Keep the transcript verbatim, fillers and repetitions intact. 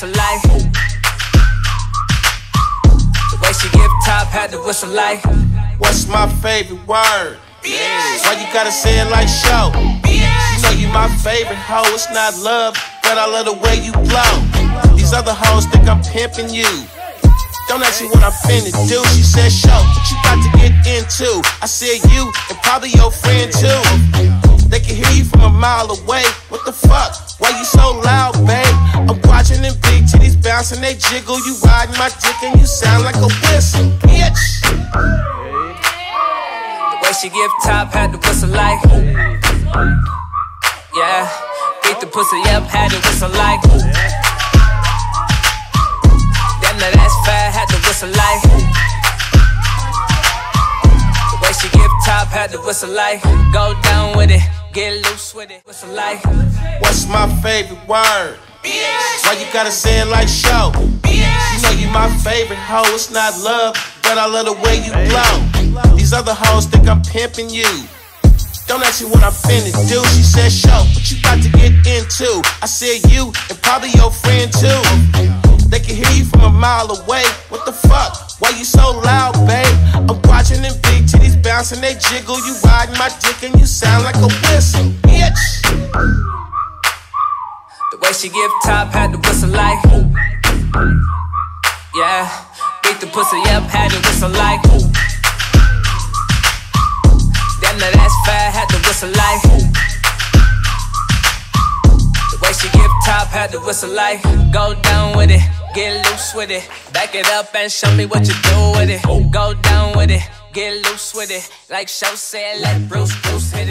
whistle like. The way she give top had to whistle like. What's my favorite word? Bitch. Why you gotta say it like show? Bitch. So you my favorite hoe. It's not love, but I love the way you blow. These other hoes think I'm pimping you. Don't ask me what I'm finna do. She said, show what you got to get into. I said you, and probably your friend too. They can hear you from a mile away. What the fuck? Why you so loud, babe? I'm watching them big titties bouncing, they jiggle. You riding my dick and you sound like a whistle, bitch. The way she give top had to whistle like. Yeah, beat the pussy up, had to whistle like. Now that's fire, had to whistle like. The way she give top, had to whistle like. Go down with it, get loose with it, whistle like. What's my favorite word? Bitch. Why you gotta say it like show? Bitch. You know you my favorite hoe, it's not love, but I love the way you blow. These other hoes think I'm pimping you. Don't ask me what I'm finna do. She said show, what you got to get into. I said you, and probably your friend too. They can hear you from a mile away. What the fuck? Why you so loud, babe? I'm watching them big titties bouncing, they jiggle. You riding my dick and you sound like a whistle, bitch. The way she give top had to whistle like. Yeah, beat the pussy up, had to whistle like. Damn, that ass fire, had to whistle like. The way she give top had to whistle like. Go down with it. Get loose with it, back it up and show me what you do with it. Go down with it, get loose with it. Like Show said, let Bruce Bruce hit it.